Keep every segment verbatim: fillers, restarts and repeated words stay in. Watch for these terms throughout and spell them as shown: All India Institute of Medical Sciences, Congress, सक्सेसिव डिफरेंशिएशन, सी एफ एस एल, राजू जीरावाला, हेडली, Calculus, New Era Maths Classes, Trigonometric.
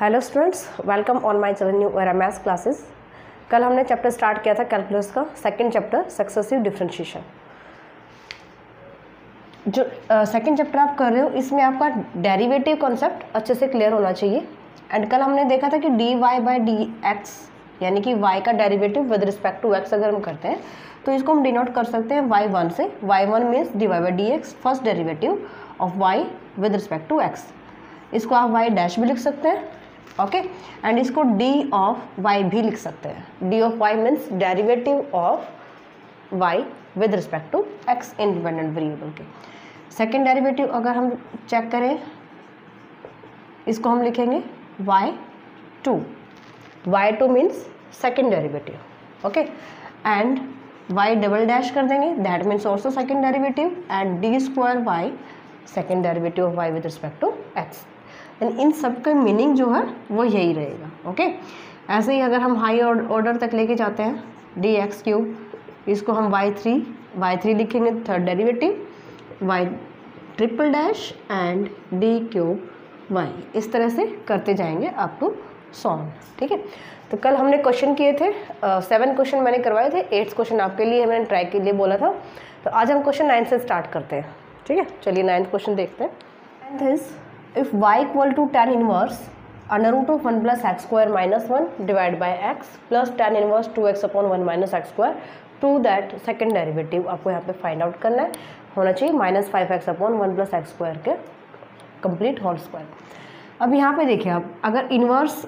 Hello students, welcome on my channel new era maths classes. कल हमने chapter start किया था कैलकुलस का सेकंड चैप्टर सक्सेसिव डिफरेंशिएशन। जो सेकंड चैप्टर आप कर रहे हो इसमें आपका डेरिवेटिव कॉन्सेप्ट अच्छे से क्लियर होना चाहिए। एंड कल हमने देखा था कि D Y by D x यानी कि y का derivative with respect to x अगर हम करते हैं तो इसको हम डिनोट कर सकते हैं वाई वन से। Y one means D Y by D x first derivative of Y with respect to x. इसको आप वाई डैश भी लिख सकते हैं, ओके okay? एंड इसको डी ऑफ वाई भी लिख सकते हैं। D of Y means derivative of Y with respect to X independent variable के। सेकेंड डेरिवेटिव अगर हम चेक करें इसको हम लिखेंगे Y two. Y two means second derivative, okay. And Y double dash कर देंगे, that means also second derivative. And D square Y second derivative of Y with respect to X. इन सब का मीनिंग जो है वो यही रहेगा, ओके। ऐसे ही अगर हम हाई ऑर्डर तक लेके जाते हैं डी एक्स क्यूब, इसको हम वाई थ्री वाई थ्री लिखेंगे third derivative, Y triple dash and D cube Y. इस तरह से करते जाएंगे अप टू सॉल्व, ठीक है। तो कल हमने क्वेश्चन किए थे, सेवन uh, क्वेश्चन मैंने करवाए थे, एट्थ क्वेश्चन आपके लिए मैंने ट्राई के लिए बोला था। तो आज हम क्वेश्चन नाइन्थ से स्टार्ट करते हैं, ठीक है। चलिए नाइन्थ क्वेश्चन देखते हैं। Ninth is If y equal to tan inverse under root of one plus x square minus one divide by x plus tan inverse two X upon one minus x square to that second derivative आपको यहाँ पे find out करना है। होना चाहिए minus five X upon one plus x square के complete whole square. अब यहाँ पे देखिए, आप अगर इनवर्स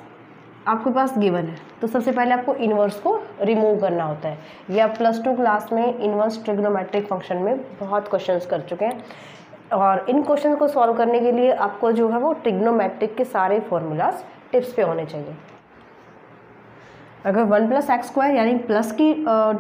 आपके पास गिवन है तो सबसे पहले आपको इनवर्स को रिमूव करना होता है। ये आप प्लस टू क्लास में इनवर्स ट्रिग्नोमेट्रिक फंक्शन में बहुत क्वेश्चंस कर चुके हैं और इन क्वेश्चन को सॉल्व करने के लिए आपको जो है वो ट्रिग्नोमेट्रिक के सारे फॉर्मूलाज टिप्स पे होने चाहिए। अगर वन प्लस एक्स स्क्वायर यानी प्लस की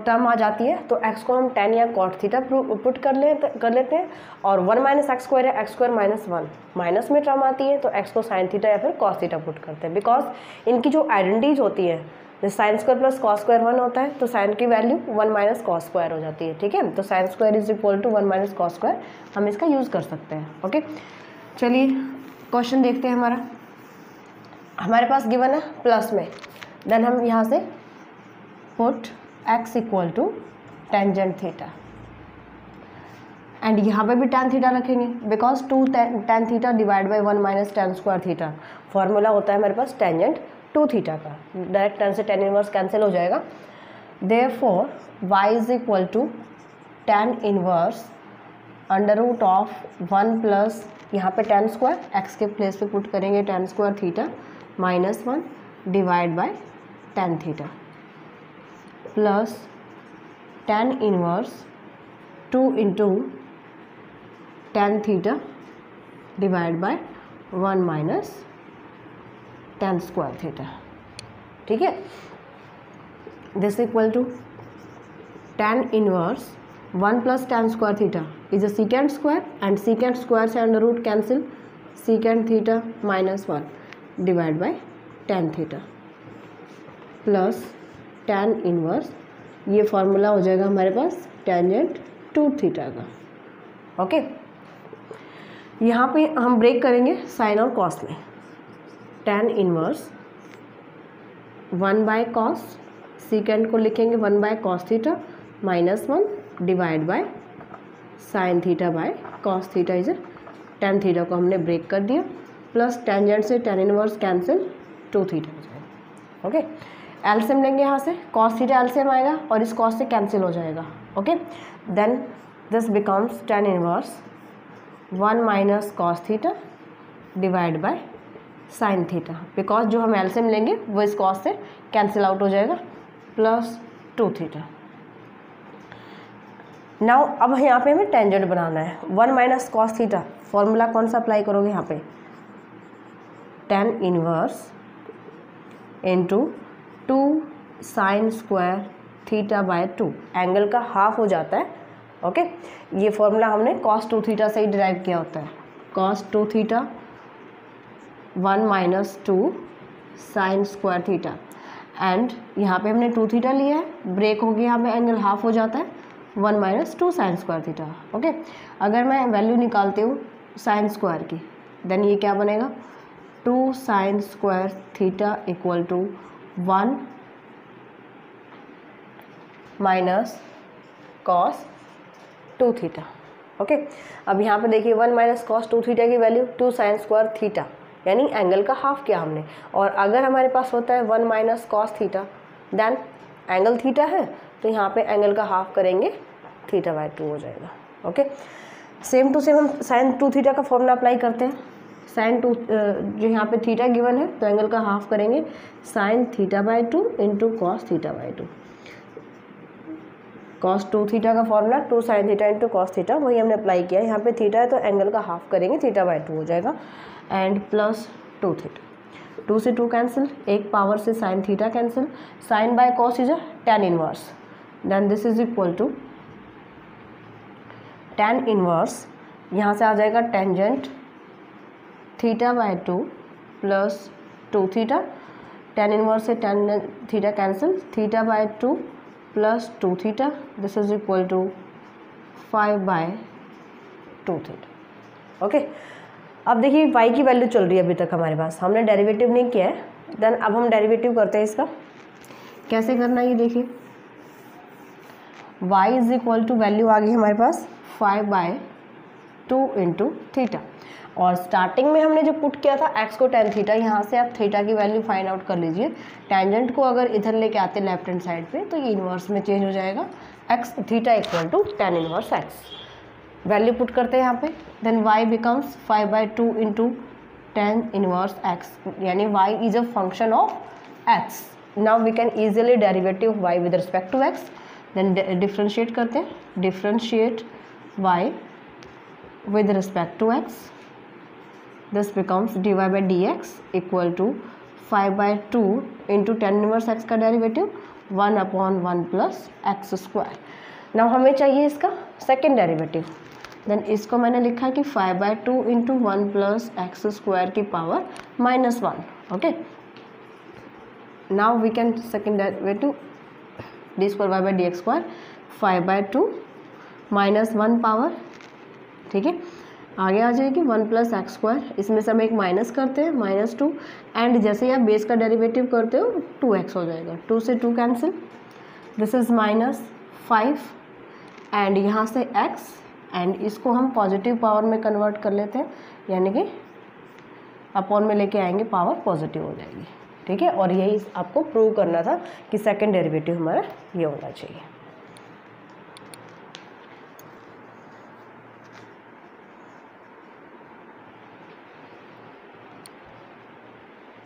टर्म आ जाती है तो एक्स को हम टेन या कॉट थीटा पुट कर ले कर लेते हैं। और वन माइनस एक्स स्क्वायर या x square minus one, minus में टर्म आती है तो एक्स को साइन थीटा या फिर कॉस थीटा पुट करते हैं। बिकॉज इनकी जो आइडेंटिटीज होती है, जैसे sine square plus cos square one होता है तो साइन की value one minus cos square हो जाती है, ठीक है। तो sine square is equal to one minus cos square, हम इसका यूज़ कर सकते हैं, ओके। चलिए क्वेश्चन देखते हैं। हमारा हमारे पास गिवन है प्लस में, देन हम यहाँ से put X equal to tangent theta. And यहाँ पे भी tan थीटा रखेंगे because two tan theta divide by one minus tan square theta formula होता है हमारे पास टेंजेंट टू थीटा का। डायरेक्ट tan से tan इनवर्स कैंसिल हो जाएगा। Therefore y is equal to tan inverse under root of one plus यहाँ पे tan स्क्वायर, x के प्लेस पे पुट करेंगे tan square theta minus one divide by tan theta plus tan inverse two into tan theta divide by one minus tan square theta, ठीक है। This equal to tan inverse one plus tan square theta is a secant square and secant square से under root cancel, secant theta minus one divide by tan theta plus tan inverse. ये formula हो जाएगा हमारे पास tangent two theta का, okay. यहाँ पे हम ब्रेक करेंगे साइन और कॉस में। tan inverse one by cos, secant को लिखेंगे one by cos theta minus one divide by sine theta by cos theta is tan theta को हमने ब्रेक कर दिया प्लस टेंजेंट से tan inverse cancel two theta हो जाएगा, ओके। एलसीएम लेंगे यहाँ से, कॉस थीटा एलसीएम आएगा और इस कॉस से कैंसिल हो जाएगा, okay. Then this becomes tan inverse one minus cos theta divide by sine theta, because जो हम एलसीएम लेंगे वो इस कॉस से कैंसिल आउट हो जाएगा प्लस टू थीटा। नाउ अब यहाँ पे हमें टेंजेंट बनाना है। One minus cos theta formula कौन सा अप्लाई करोगे यहाँ पे, tan inverse into two sine square theta by two, angle का हाफ हो जाता है, ओके। ये फॉर्मूला हमने कॉस टू थीटा से ही डिराइव किया होता है। Cos two theta one minus two sine square theta and यहाँ पे हमने टू थीटा लिया है, ब्रेक हो गया यहाँ पे, एंगल हाफ हो जाता है one minus two sine square theta, okay. अगर मैं वैल्यू निकालती हूँ साइन स्क्वायर की देन ये क्या बनेगा, two sine square theta equal to one minus cos two theta. Okay, अब यहाँ पे देखिए one minus cos two theta की value two sine square theta यानी एंगल का हाफ किया हमने. और अगर हमारे पास होता है one minus cos theta then angle theta है तो यहाँ पे एंगल का हाफ करेंगे थीटा बाय टू हो जाएगा. ओके, सेम टू सेम हम साइन टू थीटा का फॉर्मूला अप्लाई करते हैं. साइन टू जो यहाँ पे थीटा गिवन है तो एंगल का हाफ करेंगे sine theta by two into cos theta by two. Cos two theta का formula two sine theta into cos theta वही हमने अप्लाई किया है. यहाँ पे थीटा है तो एंगल का हाफ करेंगे थीटा बाय टू हो जाएगा and plus two theta. Two से टू कैंसिल, एक पावर से sine theta cancel, sine by cos is a tan inverse. Then this is equal to tan inverse, यहाँ से आ जाएगा tangent theta by two plus two theta. Tan inverse से tan theta cancel, theta by two plus two theta this is equal to five by two theta. Okay, अब देखिए y की value चल रही है अभी तक हमारे पास, हमने डेरिवेटिव नहीं किया है. देन अब हम डेरिवेटिव करते हैं इसका. कैसे करना है ये देखिए. y is equal to value आ गई हमारे पास five by two into theta. और स्टार्टिंग में हमने जो पुट किया था x को टेन थीटा, यहाँ से आप थीटा की वैल्यू फाइंड आउट कर लीजिए. टेंजेंट को अगर इधर लेके आते लेफ्ट हैंड साइड पे तो ये इन्वर्स में चेंज हो जाएगा. X theta equal to tan inverse x value put करते हैं यहाँ पे. Then y becomes five by two into tan inverse x यानी y is a function of x. Now we can easily derivative y with respect to x. Then differentiate करते हैं, differentiate y with respect to x. This becomes dy by D x equal to five by two into tan inverse x का derivative one upon one plus x square. Now हमें चाहिए इसका second derivative. Then इसको मैंने लिखा कि five by two into one plus x square की power minus one. Okay, now we can second derivative D square Y by D x square five by two minus one power. ठीक है, आगे आ जाएगी one plus x square, इसमें से हम एक minus करते हैं माइनस टू एंड जैसे ही आप बेस का डेरिवेटिव करते हो टू एक्स हो जाएगा. टू से two cancel, this is minus five and यहाँ से x एंड इसको हम पॉजिटिव पावर में कन्वर्ट कर लेते हैं यानी कि अपॉन में लेके आएंगे पावर पॉजिटिव हो जाएगी. ठीक है, और यही आपको प्रूव करना था कि सेकंड डेरिवेटिव हमारा ये होना चाहिए.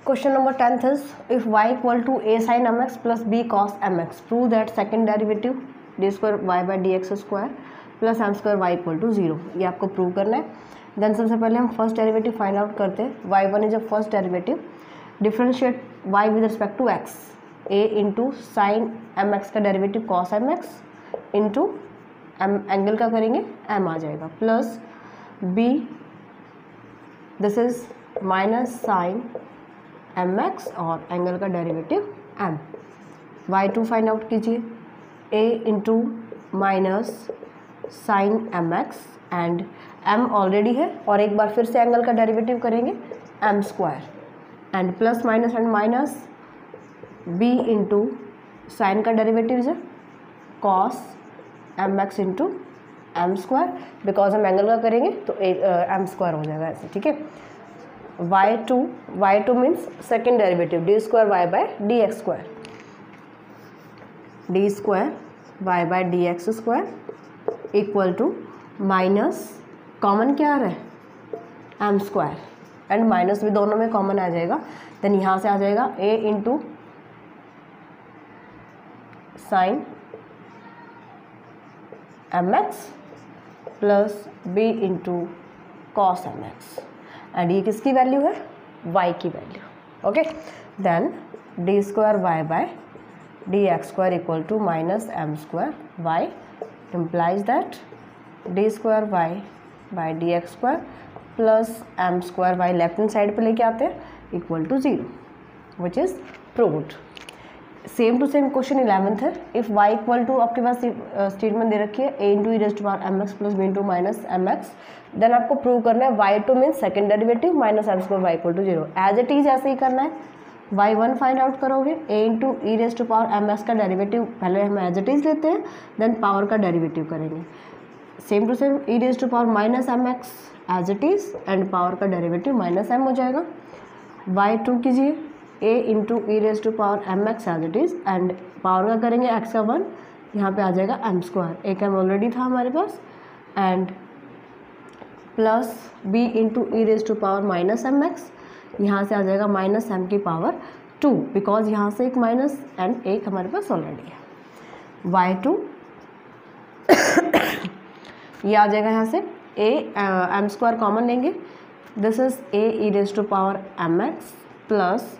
Question number tenth is if y equal to a sin mx plus b cos mx, prove that second derivative d square y by dx square plus m square y equal to zero. ये आपको prove करना है. Then सबसे पहले हम first derivative find out करते हैं. Y one is a first derivative, differentiate y with respect to x, a into sine M x का derivative cos M x into M angle का करेंगे m आ जाएगा plus b this is minus sine M x और angle का derivative m. Y two find out कीजिए, a into minus sine M x and m already है और एक बार फिर से एंगल का डेरिवेटिव करेंगे m square and plus minus and minus b into sine का derivative is cos M x into M square because हम एंगल का करेंगे तो एम स्क्वायर हो जाएगा ऐसे. ठीक है, Y two Y two means second derivative D square Y by D x square D square Y by D x square equal to minus common क्या आ रहा है एम स्क्वायर एंड माइनस भी दोनों में कॉमन आ जाएगा. देन यहाँ से आ जाएगा A into sine M x plus B into cos M x and ये किसकी वैल्यू है y की value. Okay, then D square Y by D x square equal to minus M square Y implies that D square Y by D x square plus M square Y left hand side पे लेके आते हैं equal to zero which is proved. Same to same question eleventh है. If y equal to आपके पास statement दे रखी है a into e raised bar m x plus B into minus m x, then आपको प्रूव करना है y two mean second derivative minus M square y equal to zero. As it is ऐसे ही करना है. वाई वन फाइंड आउट करोगे, a into e raised to power m x का derivative पहले हम एज इट इज लेते हैं, देन पावर का डेरिवेटिव करेंगे. Same to same e raised to power minus m x as it is and power का derivative minus m हो जाएगा. वाई टू कीजिए a into e raise to power m x as it is and power का करेंगे x का one, यहाँ पे आ जाएगा m स्क्वायर, एक m ऑलरेडी था हमारे पास, and plus b into e raise to power minus m x, यहाँ से आ जाएगा माइनस एम की पावर टू, बिकॉज यहाँ से एक माइनस एंड एक हमारे पास ऑलरेडी है. वाई टू ये आ जाएगा यहाँ से a एम स्क्वायर कॉमन लेंगे, this is a e raise to power m x plus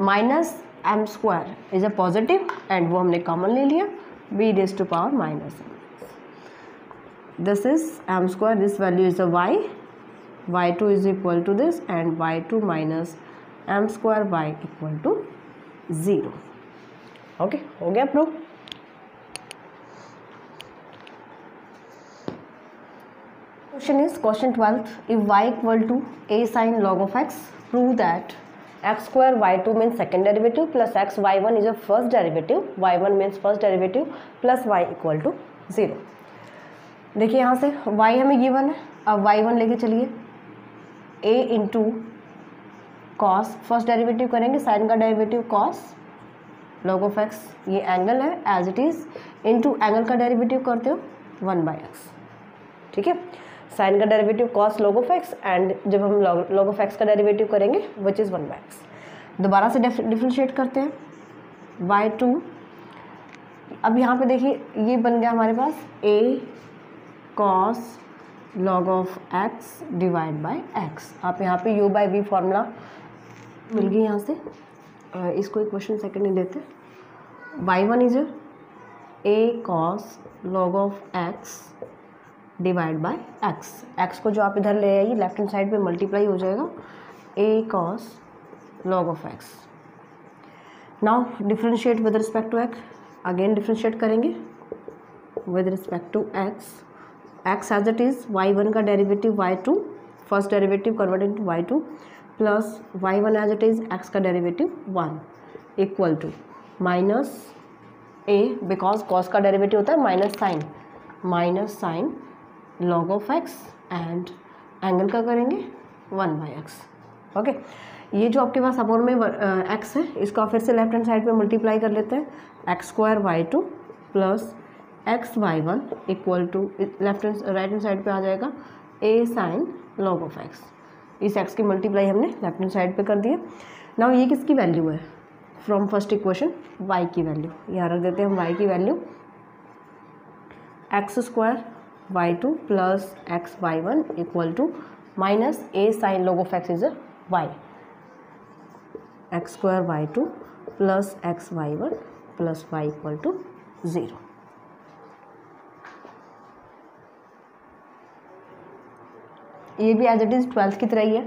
minus M square is a positive and वो हमने कॉमन ले लिया, b raise to power minus m. This is m square, this value is a y, y two is equal to this and y two minus M square y equal to zero. Okay, हो गया proof. Question is question twelfth. If y equal to a sine log of x, prove that x square y two means second derivative plus x y one is a first derivative, y one means first derivative plus y equal to zero. देखिए यहाँ से y हमें given है, अब Y one लेके चलिए, a into cos first derivative करेंगे, sine का derivative cos log of x, ये एंगल है as it is, into angle का डेरिवेटिव करते हो वन बाई एक्स. ठीक है, साइन का derivative cos log of x and जब हम लॉग ऑफ एक्स का डेरिवेटिव करेंगे which is one by x. दोबारा से डिफ्रेंशिएट करते हैं वाई टू. अब यहाँ पे देखिए ये बन गया हमारे पास a cos log of x divide by x. आप यहाँ पे u बाई वी फॉर्मूला मिल गई यहाँ से, इसको एक क्वेश्चन सेकेंड नहीं देते. Y one is a cos log of x divide by x, x को जो आप इधर ले आइए लेफ्ट हैंड साइड पे मल्टीप्लाई हो जाएगा a cos log of x. Now differentiate with respect to x, again differentiate करेंगे with respect to x. x as it is y one का derivative y two, first derivative converted into y two plus y one as it is x का derivative one equal to minus a, because cos का derivative होता है minus sine, minus sine log of x and angle का करेंगे one by x. Okay, ये जो आपके पास अपोर में एक्स है इसको आप फिर से लेफ्ट हैंड साइड पे मल्टीप्लाई कर लेते हैं, x square y two plus x y one equal to left hand right hand side पे आ जाएगा a sine log of x. इस एक्स की मल्टीप्लाई हमने लेफ्ट हैंड साइड पे कर दिया. नाउ ये किसकी वैल्यू है फ्रॉम फर्स्ट इक्वेशन, वाई की वैल्यू यहाँ रख देते हैं हम, वाई की value x square y two plus x y one equal to minus a sine log of x is a y, x square y two plus x y one plus y equal to zero. ये भी as it is twelfth की तरह ही है.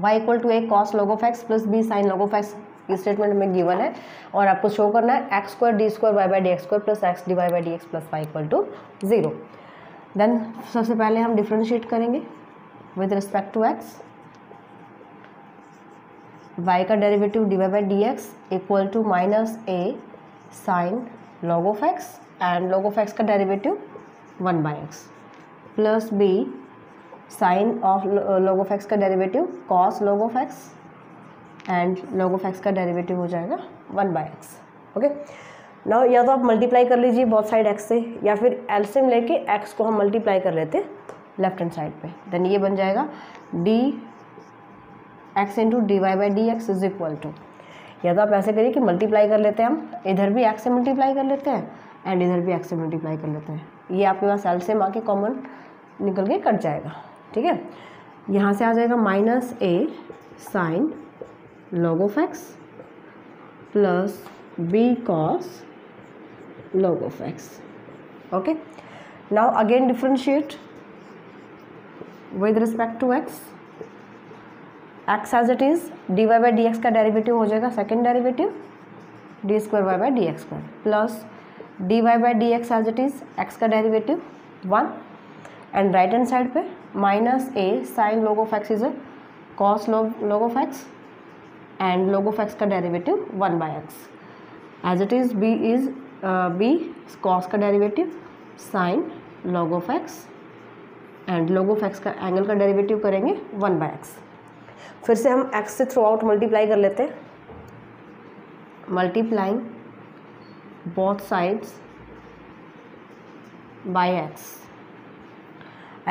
Y equal to a cos log of x plus b sine log of x statement में given है और आपको शो करना है x square D square Y by D x square plus x d Y by D x plus y equal to zero. Then सबसे पहले हम differentiate करेंगे with respect to x, y का derivative d Y by D x equal to minus a sine log of x and log of x का derivative one by x plus b sine of log of x का derivative cos log of x and log of x का derivative हो जाएगा one by x. Okay, now या तो आप multiply कर लीजिए बहुत साइड एक्स से या फिर एलसीएम लेके एक्स को हम मल्टीप्लाई कर लेते लेफ्ट हैंड साइड पे, देन ये बन जाएगा d x into d Y by D x is equal to, या तो आप ऐसे करिए कि मल्टीप्लाई कर लेते हैं हम, इधर भी एक्स से मल्टीप्लाई कर लेते हैं एंड इधर भी एक्स से मल्टीप्लाई कर लेते हैं, ये आपके पास एलसीएम आके कॉमन निकल के कट जाएगा. ठीक है, यहाँ से आ जाएगा minus a sine log of x plus b cos log of x. Okay, now again differentiate with respect to x, x as it is d Y by D x का डेरिवेटिव हो जाएगा second derivative D square Y by D x square plus d Y by D x as it is x का derivative one and right hand side पे minus a sine log of x is a cos log of x and log of x का derivative one by x as it is b is b cos का derivative sine log of x and log of x का angle का derivative करेंगे one by x. फिर से हम x से through out multiply कर लेते हैं, multiplying both sides by x,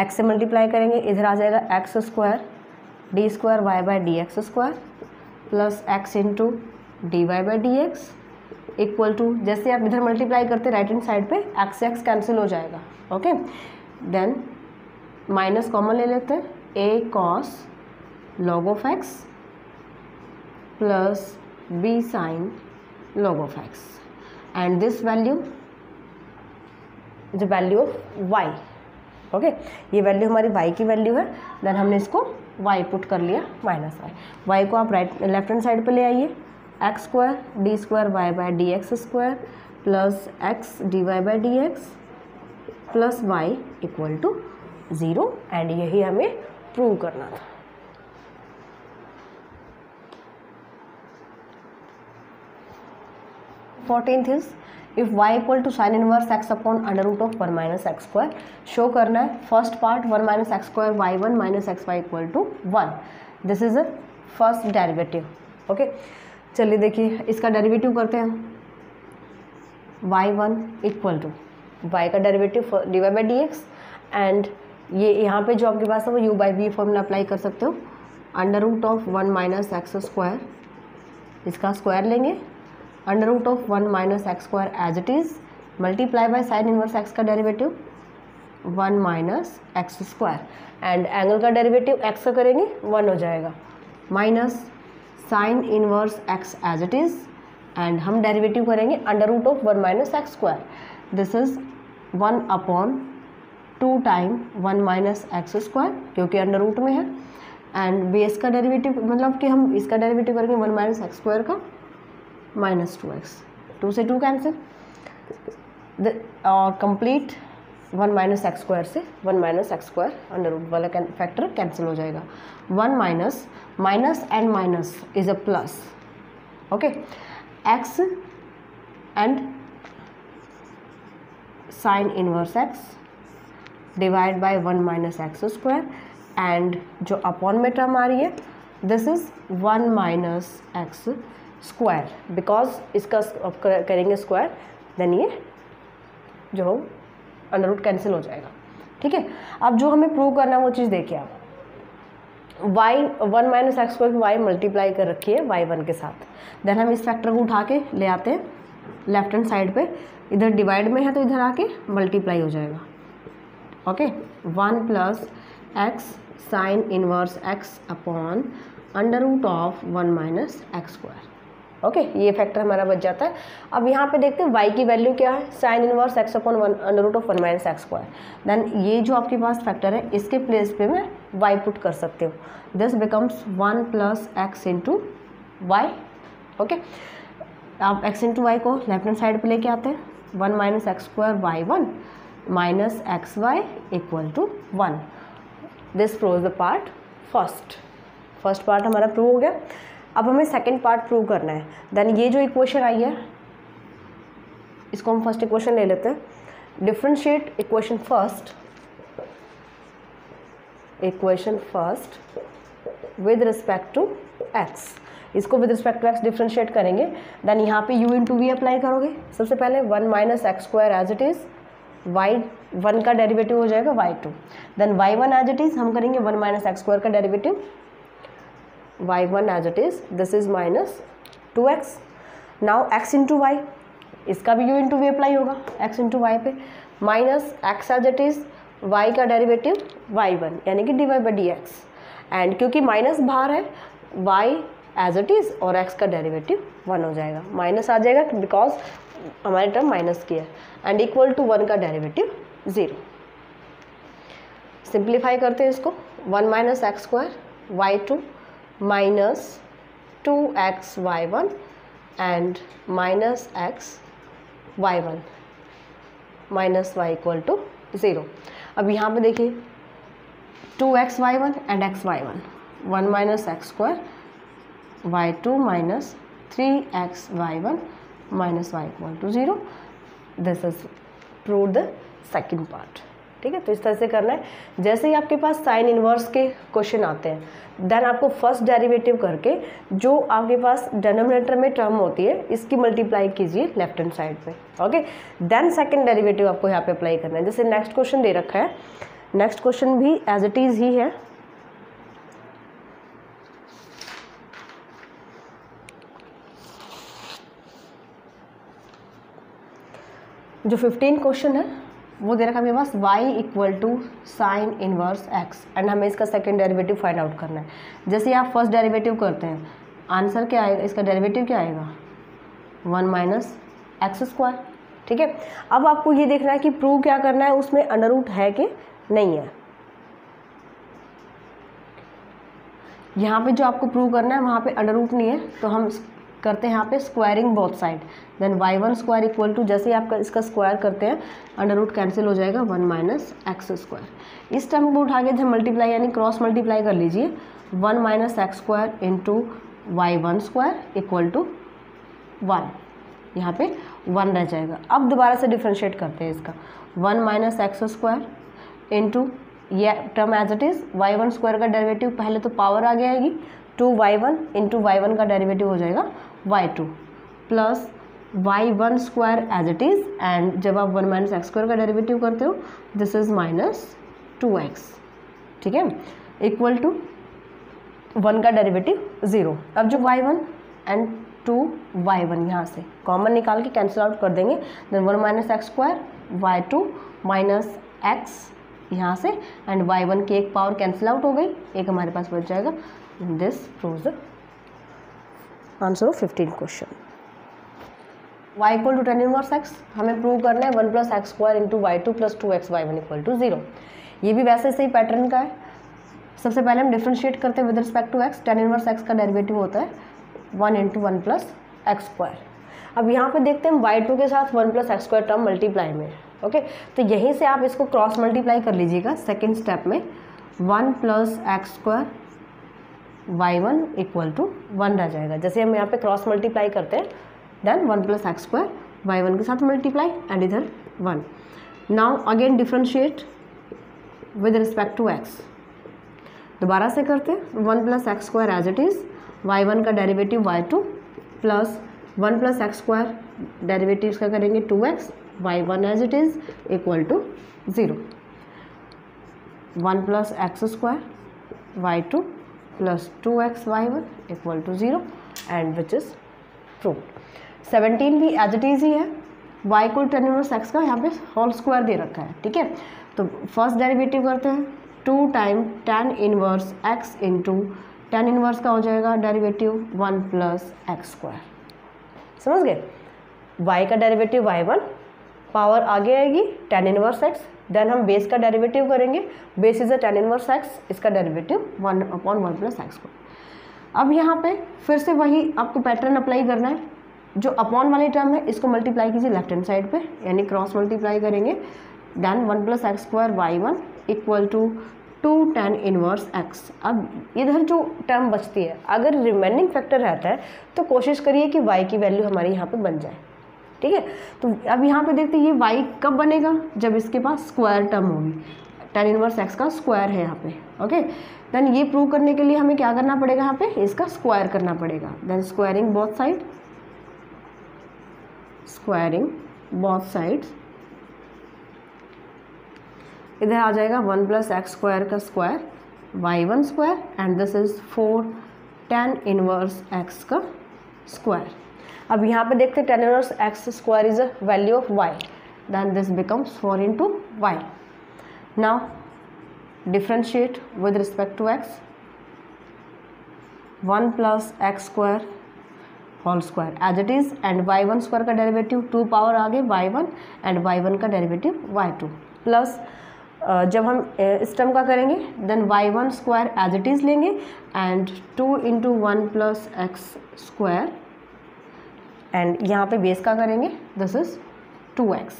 x से मल्टीप्लाई करेंगे इधर आ जाएगा x square D square Y by D x square plus x into d Y by D x equal to जैसे आप इधर मल्टीप्लाई करते राइट हैंड साइड पे x से x कैंसिल हो जाएगा। ओके देन माइनस कॉमन ले लेते हैं a cos log of x plus b sin log of x and this value the value of y। Okay ये वैल्यू हमारी y की वैल्यू है, देन हमने इसको y पुट कर लिया माइनस वाई, वाई को आप राइट लेफ्ट हैंड साइड पे ले आइए x square D square Y by D x square plus x d Y by D x plus y equal to zero and यही हमें prove करना था। Fourteenth is if y equal to sine inverse x upon under root of one minus x square show करना है। First part one minus x square y one minus x y equal to one, this is a first derivative. Okay चलिए देखिए इसका derivative करते हैं हम, y one equal to y का derivative d Y by D x and ये यहाँ पे जो आपके पास है वो u by b formula apply कर सकते हो, under root of one minus x square इसका स्क्वायर लेंगे under root of one minus x square as it is multiply by sine inverse x का derivative one minus x square and angle का derivative x का करेंगे one हो जाएगा minus sine inverse x as it is and हम derivative करेंगे under root of one minus x square, this is one upon two time one minus x square क्योंकि under root में है and base का derivative मतलब कि हम इसका डेरिवेटिव करेंगे वन माइनस एक्स स्क्वायर का माइनस टू एक्स, टू से टू कैंसिल और complete one minus x square से one minus x square under root वाला फैक्टर कैंसिल हो जाएगा one minus minus and minus is a plus. Okay x and sine inverse x divide by one minus x square and जो upon में term आ रही है this is one minus x square because इसका करेंगे square then ये जो हो अंडर रूट कैंसिल हो जाएगा। ठीक है अब जो हमें प्रूव करना है वो चीज़ देखिए आप y one minus x square y multiply कर रखी है वाई वन के साथ, देन हम इस फैक्टर को उठा के ले आते हैं लेफ्ट हैंड साइड पे, इधर डिवाइड में है तो इधर आके मल्टीप्लाई हो जाएगा। Okay one plus x sine inverse x upon under root of one minus x square. Okay ये फैक्टर हमारा बच जाता है। अब यहाँ पे देखते हैं y की वैल्यू क्या है, sine inverse x upon one under root of one minus x square, then ये जो आपके पास फैक्टर है इसके प्लेस पे मैं y पुट कर सकती हूँ, this becomes one plus x into y. Okay आप x इंटू वाई को लेफ्ट हैंड साइड पर लेके आते हैं one minus x square y one minus x y equal to one, this proves the part first. First part हमारा prove हो गया, अब हमें सेकेंड पार्ट प्रूव करना है। देन ये जो इक्वेशन आई है इसको हम फर्स्ट इक्वेशन ले लेते हैं, differentiate equation first equation first with respect to x, इसको विद रिस्पेक्ट टू एक्स डिफ्रेंशिएट करेंगे, देन यहाँ पे यू इंटू वी अप्लाई करोगे। सबसे पहले one minus x square as it is y one का डेरिवेटिव हो जाएगा y two, then y one as it is हम करेंगे वन माइनस एक्स स्क्वायर का derivative y one as it is this is minus two x, now x into y इसका भी u into v apply होगा x into y पे minus x as it is y का derivative y one यानी कि D Y by D x and क्योंकि minus बाहर है वाई एज इट इज़ और एक्स का डेरिवेटिव वन हो जाएगा माइनस आ जाएगा बिकॉज हमारे टर्म माइनस की है एंड इक्वल टू वन का डेरिवेटिव ज़ीरो। सिंप्लीफाई करते हैं इसको one minus x square y two minus two x y one and minus x y one minus y equal to zero. अब यहाँ पे देखिए two x y one and x y one, one minus x square y two minus three x y one minus y equal to zero. This is prove the second part. ठीक है, तो इस तरह से करना है. जैसे ही आपके पास साइन इन्वर्स के क्वेश्चन आते हैं, देन आपको फर्स्ट डेरिवेटिव करके जो आपके पास डिनोमिनेटर में टर्म होती है इसकी मल्टीप्लाई कीजिए लेफ्ट हैंड साइड पे. ओके, देन सेकंड डेरिवेटिव आपको यहाँ पे अप्लाई करना है. जैसे नेक्स्ट क्वेश्चन दे रखा है, नेक्स्ट क्वेश्चन भी एज इट इज़ ही है. जो फिफ्टीन क्वेश्चन है वो दे रखा है मेरे पास y equal to sine inverse x and हमें इसका सेकंड डेरिवेटिव फाइंड आउट करना है. जैसे आप फर्स्ट डेरिवेटिव करते हैं, आंसर क्या आएगा, इसका डेरिवेटिव क्या आएगा, वन माइनस एक्स स्क्वायर. ठीक है, अब आपको ये देखना है कि प्रूव क्या करना है, उसमें अंडर रूट है कि नहीं है. यहाँ पे जो आपको प्रूव करना है वहाँ पे अंडर रूट नहीं है, तो हम करते हैं यहाँ पे squaring both side. Then y one square equal to, जैसे ही आप इसका स्क्वायर करते हैं अंडर रूट कैंसिल हो जाएगा, वन माइनस एक्स स्क्वायर. इस टर्म को उठा के जब मल्टीप्लाई यानी क्रॉस मल्टीप्लाई कर लीजिए, one minus x square into y one square equal to one. यहाँ पे वन रह जाएगा. अब दोबारा से डिफ्रेंशिएट करते हैं इसका, one minus x square into ये term as it is, y one square का डेरिवेटिव पहले तो पावर आ गया है, two y one into y one का डेरिवेटिव हो जाएगा y two plus y one square as it is, and जब आप वन माइनस एक्स स्क्वायर का डेरिवेटिव करते हो this is minus two x. ठीक है, इक्वल टू वन का डेरिवेटिव ज़ीरो. अब जो Y one and two y one यहाँ से कॉमन निकाल के कैंसिल आउट कर देंगे, then one minus x square y two minus x यहाँ से एंड वाई वन की एक पावर कैंसिल आउट हो गई, एक हमारे पास बच जाएगा. This proves the answer of fifteen question. y equal to tan inverse x हमें प्रूव करना है, one plus x square into y two plus two x y one equal to zero. ये भी वैसे सही पैटर्न का है. सबसे पहले हम डिफ्रेंशिएट करते हैं with respect to x. Tan inverse x का डेरिवेटिव होता है one into one plus x square. अब यहाँ पे देखते हैं हम वाई टू के साथ one plus x square term multiply में. Okay okay? तो यहीं से आप इसको क्रॉस मल्टीप्लाई कर लीजिएगा सेकेंड स्टेप में, one plus x square y one equal to one रह जाएगा. जैसे हम यहाँ पे क्रॉस मल्टीप्लाई करते हैं, then one plus x square y one के साथ मल्टीप्लाई एंड इधर one. Now again differentiate with respect to x, दोबारा से करते हैं, one plus x square as it is, y one का derivative y two plus one plus x square derivative का करेंगे two x y one as it is equal to zero. One plus x square y two plus two x y one equal to zero and which is proved. Seventeen भी as it is ही है. y को ten inverse x का यहाँ पे whole square दे रखा है. ठीक है, तो फर्स्ट डेरिवेटिव करते हैं, two time tan inverse x into tan inverse का हो जाएगा derivative one plus x square. समझ गए, y का डेरिवेटिव y वन पावर आगे आएगी टेन इनवर्स x. देन हम बेस का डेरिवेटिव करेंगे, base is a tan inverse x, इसका derivative one upon one plus x को. अब यहाँ पे फिर से वही आपको पैटर्न अप्लाई करना है. जो अपॉन वाली टर्म है इसको मल्टीप्लाई कीजिए लेफ्ट हैंड साइड पे, यानी क्रॉस मल्टीप्लाई करेंगे, then one plus x square y one equal to two tan inverse x. अब इधर जो टर्म बचती है, अगर रिमेनिंग फैक्टर रहता है तो कोशिश करिए कि वाई की वैल्यू हमारे यहाँ पर बन जाए. ठीक है, तो अब यहाँ पे देखते हैं ये y कब बनेगा, जब इसके पास स्क्वायर टर्म होगी, टेन इनवर्स x का स्क्वायर है यहाँ पे. ओके, देन ये प्रूव करने के लिए हमें क्या करना पड़ेगा, यहाँ पे इसका स्क्वायर करना पड़ेगा. Then squaring both side, squaring both side इधर आ जाएगा वन प्लस एक्स स्क्वायर का square y one square and this is four tan inverse x का स्क्वायर. अब यहाँ पे देखते हैं tan inverse x square is a value of y, then this becomes four into y. Now differentiate with respect to x, one plus x square whole square as it is and y one square का derivative two power आगे y one and y one का derivative y two plus जब हम इस term का करेंगे then y one square as it is लेंगे and two into one plus x square and यहाँ पे बेस का करेंगे, this is two x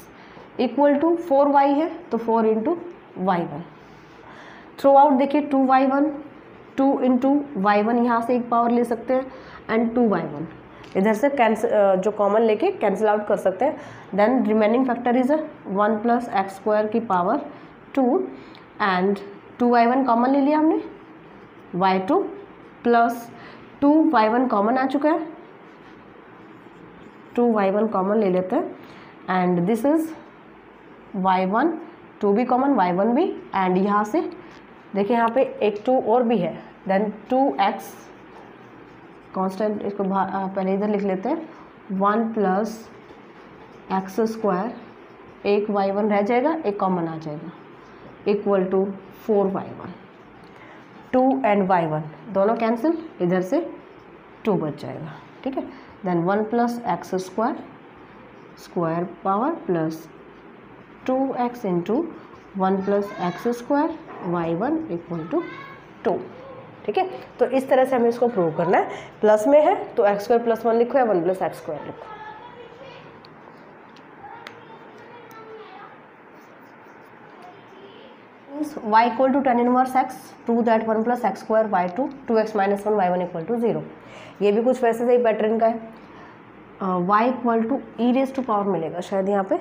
equal to four y है तो four into y one. Throughout देखिए two y one, two into y one, यहाँ से एक पावर ले सकते हैं एंड टू वाई वन इधर से कैंसिल जो कॉमन लेके कैंसिल आउट कर सकते हैं। Then remaining factor is one plus x square की power two and two y one common ले लिया हमने, y two plus two y one common आ चुका है, टू वाई वन कॉमन ले लेते हैं and this is y one, two भी कॉमन वाई वन भी, एंड यहाँ से देखिए यहाँ पे एक टू और भी है। देन टू एक्स कॉन्स्टेंट इसको पहले इधर लिख लेते हैं, वन प्लस एक्स स्क्वायर, एक वाई वन रह जाएगा एक कॉमन आ जाएगा, equal to four y one. Two and y one दोनों कैंसिल, इधर से टू बच जाएगा, ठीक है। Then one plus x square square power plus two x into one plus x square y one equal to two, ठीक है। तो इस तरह से हमें इसको प्रूव करना है। प्लस में है तो एक्स स्क्वायर प्लस वन लिखो या वन प्लस एक्स स्क्वायर लिखो। y equal to tan inverse x, prove that one plus x square y two two x minus one y one equal to zero. ये भी कुछ वैसे से ही pattern का है। uh, y equal to e raise to power मिलेगा शायद यहाँ पे,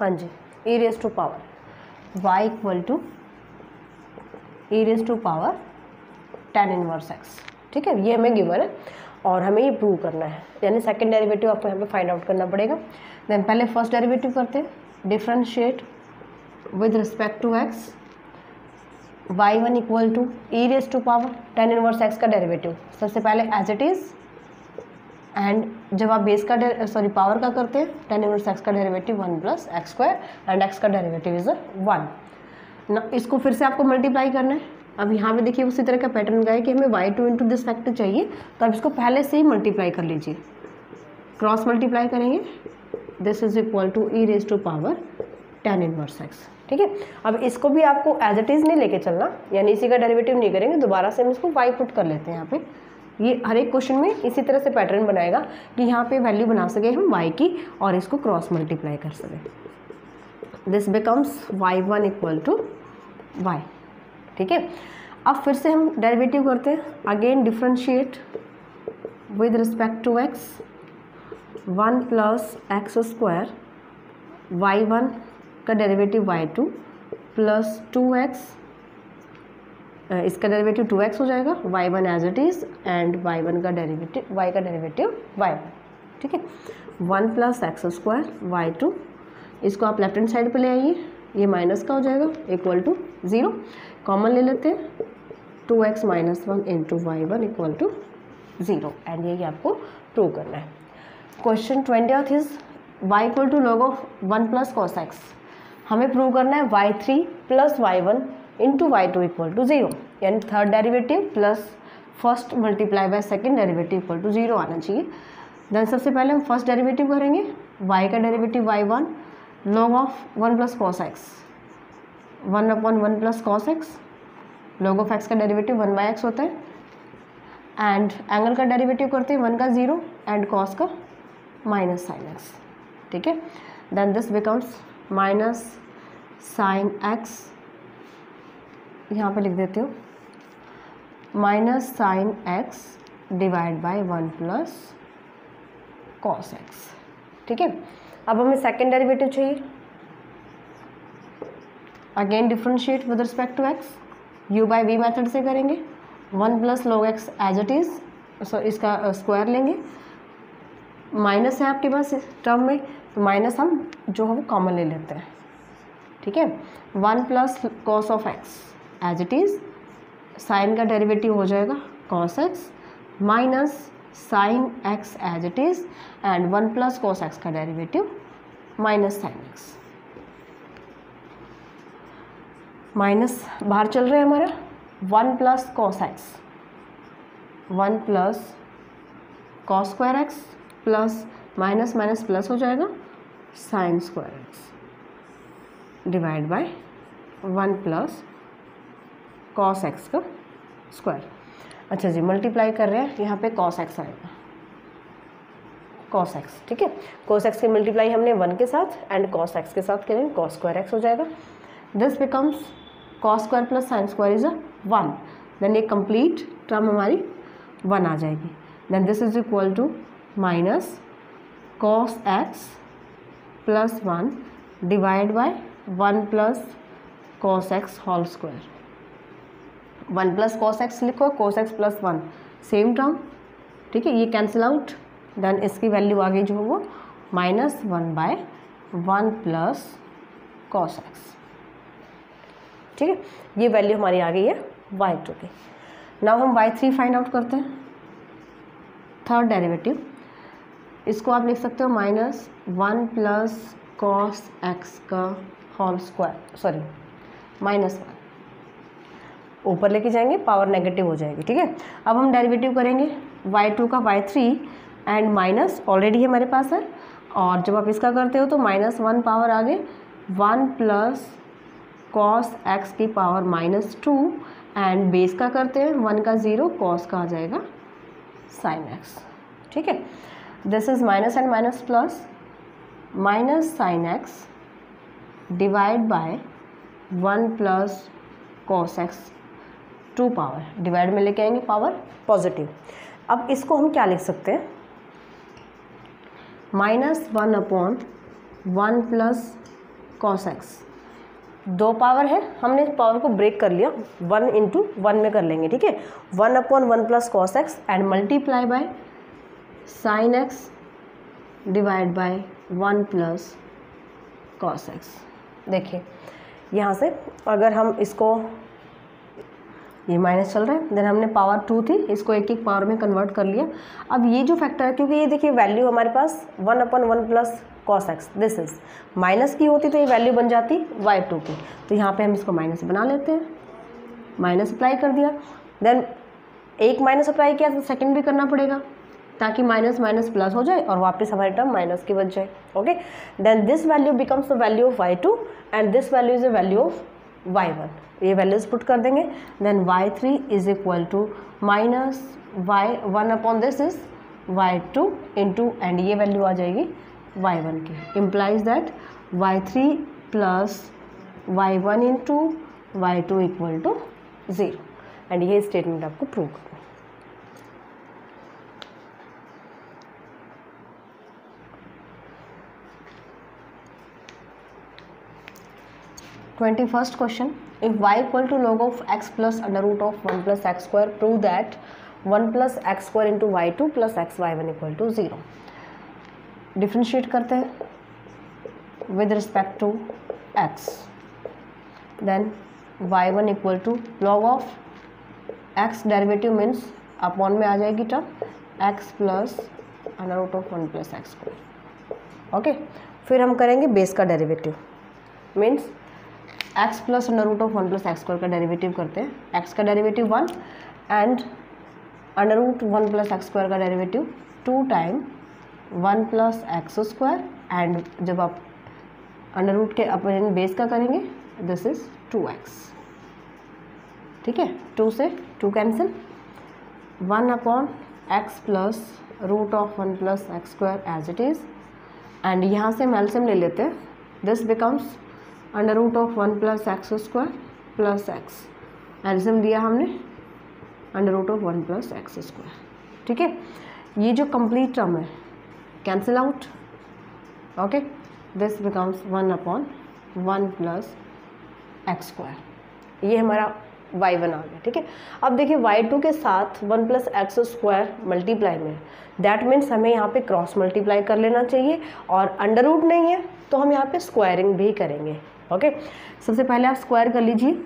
हाँ जी e raise to power, y equal to e raise to power tan inverse x, ठीक है। ये हमें गिवन है और हमें ये प्रूव करना है, यानी सेकंड डेरिवेटिव आपको यहाँ पे फाइंड आउट करना पड़ेगा। देन पहले फर्स्ट डेरिवेटिव करते हैं, differentiate with respect to x, y one equal to e raise to power tan inverse x का डेरिवेटिव सबसे पहले एज इट इज़, एंड जब आप बेस का सॉरी पावर का करते हैं टेन इनवर्स एक्स का derivative one plus x square and x का डेरिवेटिव इज वन। ना इसको फिर से आपको मल्टीप्लाई करना है। अब यहाँ पे देखिए उसी तरह का पैटर्न का है कि हमें y two into this factor चाहिए, तो आप इसको पहले से ही मल्टीप्लाई कर लीजिए, क्रॉस मल्टीप्लाई करेंगे, this is equal to e raise to power tan inverse x, ठीक है। अब इसको भी आपको एज इट इज़ नहीं लेके चलना, यानी इसी का डेरिवेटिव नहीं करेंगे, दोबारा से हम इसको वाई पुट कर लेते हैं यहाँ पे। ये हर एक क्वेश्चन में इसी तरह से पैटर्न बनाएगा कि यहाँ पे वैल्यू बना सके हम वाई की और इसको क्रॉस मल्टीप्लाई कर सकें। This becomes y one equal to y, ठीक है। अब फिर से हम डेरिवेटिव करते हैं, again differentiate with respect to x, one plus x square y one का derivative y two plus two x, इसका डेरिवेटिव टू एक्स हो जाएगा, y one as it is and y one का डेरिवेटिव वाई का derivative y one, ठीक है। One plus x square y two, इसको आप लेफ्ट हैंड साइड पे ले आइए, ये माइनस का हो जाएगा इक्वल टू ज़ीरो, कॉमन ले लेते हैं, two x minus one into y one equal to zero, and ये आपको प्रूव करना है। Question twentieth is y equal to log of one plus cos x, हमें प्रूव करना है y three plus y one into y two equal to zero, यानी third derivative plus first multiply by second derivative equal to zero आना चाहिए। Then सबसे पहले हम first derivative करेंगे, वाई का derivative y one log of one plus cos x, one upon one plus cos x, log of x का derivative one by x होता है, एंड एंगल का डेरिवेटिव करते हैं वन का ज़ीरो एंड कॉस का माइनस साइन एक्स, ठीक है। Then this becomes minus sine x, यहाँ पे लिख देती हूँ minus sine x divide by one plus cos x, ठीक है। अब हमें सेकेंड डेरिवेटिव चाहिए, again differentiate with respect to x, you by v method से करेंगे, one plus log x as it is, so इसका स्क्वायर लेंगे, माइनस है आपके पास टर्म में तो माइनस हम जो हम कॉमन ले लेते हैं, ठीक है। One plus cos of x as it is, sine का डेरिवेटिव हो जाएगा cos x minus sine x as it is and one plus cos x का derivative minus sine x, minus बाहर चल रहा है हमारा, one plus cos x, one plus cos square x plus minus minus plus हो जाएगा sine square x divide by one plus cos x का square. अच्छा जी मल्टीप्लाई कर रहे हैं, यहाँ पे कॉस एक्स आएगा, कॉस एक्स, ठीक है। कॉस एक्स की मल्टीप्लाई हमने वन के साथ एंड कॉस एक्स के साथ करेंगे, कॉस स्क्वायर एक्स हो जाएगा। This becomes cos square plus sine square is a one, then ये कंप्लीट टर्म हमारी वन आ जाएगी। Then this is equal to minus cos x plus one divide by one plus cos x whole square. One plus cos x लिखो, cos x plus one same term, ठीक है, ये cancel out. Then इसकी value आगे जो हो वो minus one by one plus cos x, ठीक है। ये वैल्यू हमारी आ गई है वाई टू की। नाउ हम वाई थ्री फाइंड आउट करते हैं, थर्ड डेरिवेटिव। इसको आप लिख सकते हो minus one plus cos x का whole square, sorry minus one, ऊपर लेके जाएंगे, पावर नेगेटिव हो जाएगी, ठीक है। अब हम डेरिवेटिव करेंगे वाई टू का y three and minus already हमारे पास है, और जब आप इसका करते हो तो माइनस वन पावर आगे वन प्लस कॉस एक्स की power minus two and base का करते हैं वन का ज़ीरो, कॉस का आ जाएगा साइन एक्स, ठीक है। This is minus and minus plus, minus sine x divide by one plus cos x two power, divide में लेके आएंगे पावर पॉजिटिव। अब इसको हम क्या लिख सकते हैं, minus one upon one plus cos x, दो पावर है, हमने इस पावर को ब्रेक कर लिया, वन इंटू वन में कर लेंगे, ठीक है। One upon one plus cos x and multiply by sine x divide by one plus cos x. देखिए यहाँ से अगर हम इसको, ये माइनस चल रहा है, देन हमने पावर टू थी, इसको एक एक पावर में कन्वर्ट कर लिया। अब ये जो फैक्टर है, क्योंकि ये देखिए वैल्यू हमारे पास one upon one plus cos x, this is minus की होती तो ये वैल्यू बन जाती वाई टू की, तो यहाँ पे हम इसको माइनस बना लेते हैं, माइनस अप्लाई कर दिया। देन एक माइनस अप्लाई किया तो सेकेंड भी करना पड़ेगा ताकि माइनस माइनस प्लस हो जाए और वापस हमारे टर्म माइनस की बच जाए, okay. Then this value becomes the value of y two and this value is the value of y one, ये वैल्यूज पुट कर देंगे। Then y three is equal to minus y one upon this is y two into, and ये value आ जाएगी y one की। Implies that y three plus y one into y two equal to zero, and ये statement आपको prove करना। Twenty first question, if y equal to log of x plus under root of one plus x square, prove that one plus x square into y two plus x y one equal to zero. Differentiate करते हैं with respect to x, then y one equal to log of x derivative means upon में आ जाएगी term x plus under root of one plus x square, okay. फिर हम करेंगे base का derivative, means x plus under root of one plus x square का derivative करते हैं, x का derivative one and under root one plus x square का derivative two time one plus x square, and जब आप under root के opposite base का करेंगे दिस इज टू एक्स, ठीक है। टू से two cancel, one upon x plus root of one plus x square as it is, and यहाँ से हम एलसीएम ले लेते हैं, this becomes under root of one plus x square plus x, LCM दिया हमने under root of one plus x square, ठीक है। ये जो कंप्लीट टर्म है cancel out, okay, this becomes one upon one plus x square, ये हमारा Y one आ गया, ठीक है। अब देखिए वाई टू के साथ one plus x square multiply में, दैट मीन्स हमें यहाँ पे क्रॉस मल्टीप्लाई कर लेना चाहिए, और अंडर रूट नहीं है तो हम यहाँ पे स्क्वायरिंग भी करेंगे, ओके। सबसे पहले आप स्क्वायर कर लीजिए,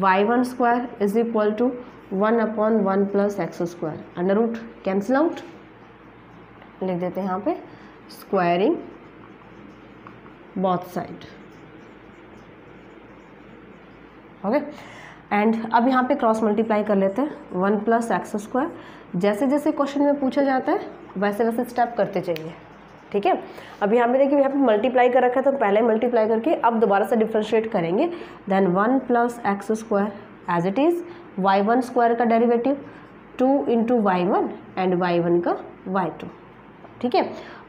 y one square is equal to one upon one plus x square, under root cancel out, लिख देते हैं यहाँ पे squaring both side, okay. And अब यहाँ पे क्रॉस मल्टीप्लाई कर लेते हैं, वन प्लस एक्स स्क्वायर, जैसे जैसे क्वेश्चन में पूछा जाता है वैसे वैसे स्टेप करते चाहिए, ठीक है। अब यहाँ पे देखिए यहाँ पे मल्टीप्लाई कर रखा है तो पहले मल्टीप्लाई करके अब दोबारा से डिफ्रेंशिएट करेंगे। Then one plus x square as it is y one square का derivative two into y one and y one का वाई टू, ठीक है,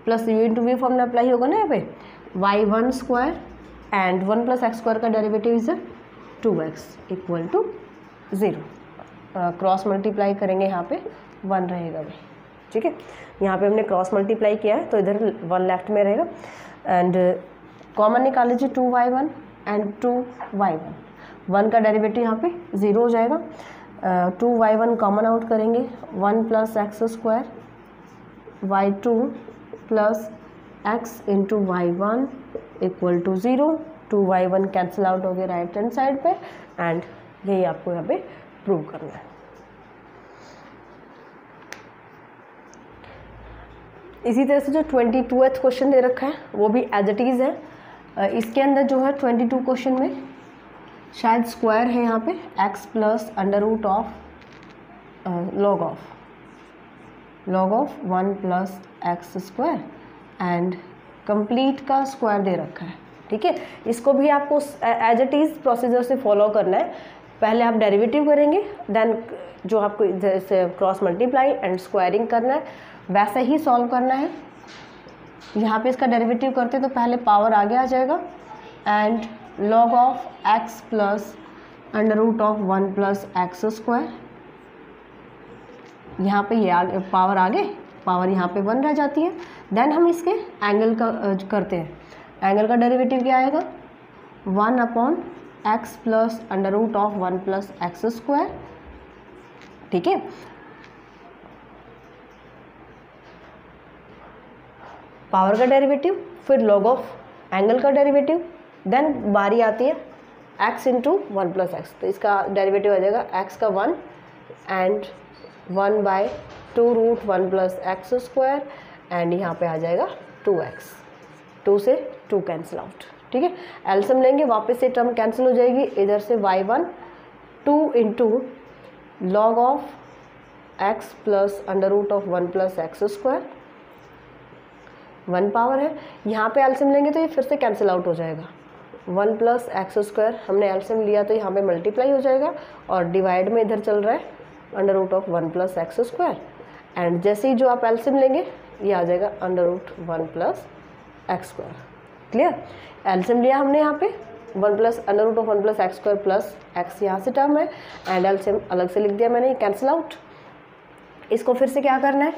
plus u into v formula apply होगा ना यहाँ पे, y one square and one plus x square का derivative is two x equal to zero. Cross multiply करेंगे यहाँ पे, वन रहेगा भाई, ठीक है, यहाँ पे हमने क्रॉस मल्टीप्लाई किया है तो इधर वन लेफ्ट में रहेगा एंड कॉमन निकाल लीजिए two y one and two y one, one का डेरिवेटिव यहाँ पे ज़ीरो हो जाएगा, two y one common out करेंगे, one plus x square y two plus x into y one equal to zero, two y one cancel out हो गया right hand side पे and यही आपको यहाँ पे प्रूव करना है। इसी तरह से जो ट्वेंटी टूथ क्वेश्चन दे रखा है वो भी एज इट इज़ है, इसके अंदर जो है ट्वेंटी टू क्वेश्चन में शायद स्क्वायर है यहाँ पे x plus under root of log of log of one plus x square and complete का स्क्वायर दे रखा है, ठीक है, इसको भी आपको एज इट इज़ प्रोसीजर से फॉलो करना है। पहले आप डेरिवेटिव करेंगे, देन जो आपको जैसे क्रॉस मल्टीप्लाई एंड स्क्वायरिंग करना है वैसे ही सॉल्व करना है। यहाँ पे इसका डेरिवेटिव करते हैं तो पहले पावर आगे आ जाएगा and log of x plus under root of one plus x square, यहाँ पे ये आगे पावर आगे पावर यहाँ पे वन रह जाती है। देन हम इसके एंगल का करते हैं, एंगल का डेरिवेटिव क्या आएगा, one upon x plus under root of one plus x square, ठीक है, पावर का डेरिवेटिव, फिर लॉग ऑफ एंगल का डेरिवेटिव, देन बारी आती है x into one plus x, तो इसका डेरिवेटिव आ जाएगा x का one and one by two root one plus x square and यहाँ पे आ जाएगा टू एक्स, टू से टू कैंसिल आउट, ठीक है, एल्सियम लेंगे वापस से टर्म कैंसिल हो जाएगी, इधर से Y one two into log of x plus under root of one plus x square, one power है, यहाँ पे एल्सियम लेंगे तो ये फिर से कैंसिल आउट हो जाएगा, वन प्लस एक्स स्क्वायर हमने एल्सियम लिया तो यहाँ पे मल्टीप्लाई हो जाएगा और डिवाइड में इधर चल रहा है under root of one plus x square and जैसे ही जो आप एल्सियम लेंगे ये आ जाएगा under root one plus x square, clear, LCM लिया हमने यहाँ पे one plus under root of one plus x square plus x यहाँ से टर्म है एंड एल्सियम अलग से लिख दिया मैंने, कैंसिल आउट। इसको फिर से क्या करना है,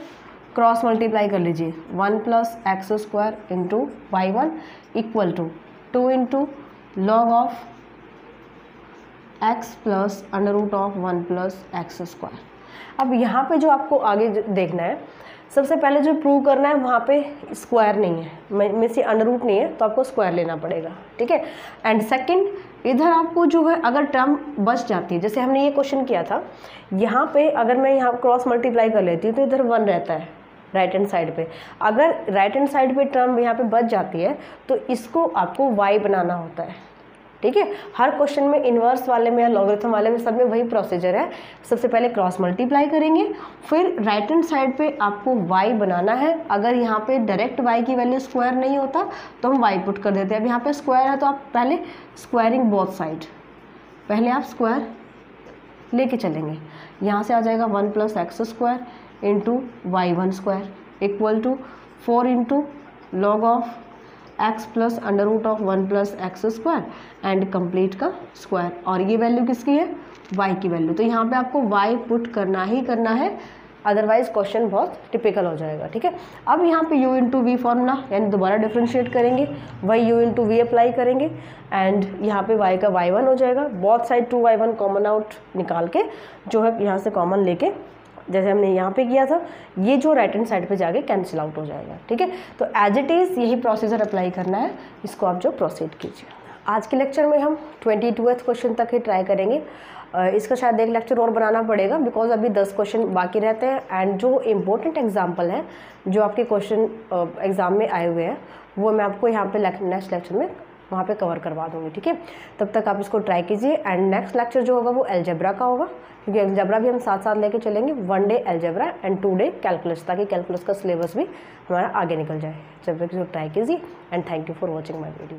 क्रॉस मल्टीप्लाई कर लीजिए, one plus x square into y one equal to two into log of x plus under root of one plus x square. अब यहाँ पे जो आपको आगे देखना है, सबसे पहले जो प्रूव करना है वहाँ पे स्क्वायर नहीं है, में से अंडर रूट नहीं है तो आपको स्क्वायर लेना पड़ेगा, ठीक है, एंड सेकंड इधर आपको जो है अगर टर्म बच जाती है, जैसे हमने ये क्वेश्चन किया था, यहाँ पे अगर मैं यहाँ क्रॉस मल्टीप्लाई कर लेती हूँ तो इधर वन रहता है राइट हैंड साइड पे, अगर राइट हैंड साइड पे टर्म यहाँ पे बच जाती है तो इसको आपको वाई बनाना होता है, ठीक है, हर क्वेश्चन में इन्वर्स वाले में या लॉगरिथम वाले में सब में वही प्रोसीजर है। सबसे पहले क्रॉस मल्टीप्लाई करेंगे, फिर राइट हैंड साइड पे आपको वाई बनाना है, अगर यहाँ पे डायरेक्ट वाई की वैल्यू स्क्वायर नहीं होता तो हम वाई पुट कर देते हैं। अब यहाँ पे स्क्वायर है तो आप पहले स्क्वायरिंग बोथ साइड, पहले आप स्क्वायर लेके चलेंगे, यहाँ से आ जाएगा one plus x square into y one square equal to four into log of x plus under root of one plus x square and complete का स्क्वायर, और ये वैल्यू किसकी है, y की वैल्यू, तो यहाँ पे आपको y पुट करना ही करना है, अदरवाइज क्वेश्चन बहुत टिपिकल हो जाएगा, ठीक है। अब यहाँ पे u इंटू वी फॉर्मूला, यानी दोबारा डिफ्रेंशिएट करेंगे, वही u इंटू वी अप्लाई करेंगे एंड यहाँ पे y का y वन हो जाएगा, both side to y one common out निकाल के जो है यहाँ से कॉमन लेके जैसे हमने यहाँ पे किया था, ये जो राइट हैंड साइड पे जाके कैंसिल आउट हो जाएगा, ठीक है, तो एज इट इज़ यही प्रोसीजर अप्लाई करना है, इसको आप जो प्रोसीड कीजिए। आज के लेक्चर में हम ट्वेंटी टूथ क्वेश्चन तक ही ट्राई करेंगे, इसका शायद एक लेक्चर और बनाना पड़ेगा बिकॉज अभी दस क्वेश्चन बाकी रहते हैं एंड जो इम्पोर्टेंट एग्जाम्पल है जो आपके क्वेश्चन एग्ज़ाम में आए हुए हैं वो मैं आपको यहाँ पे नेक्स्ट लेक्चर में वहाँ पे कवर करवा दूँगी, ठीक है, तब तक आप इसको ट्राई कीजिए एंड नेक्स्ट लेक्चर जो होगा वो एलजेब्रा का होगा, क्योंकि एलजेब्रा भी हम साथ साथ लेके चलेंगे, one day algebra and two day calculus, ताकि कैलकुलस का सिलेबस भी हमारा आगे निकल जाए। जब तक इसको ट्राई कीजिए and thank you for watching my video.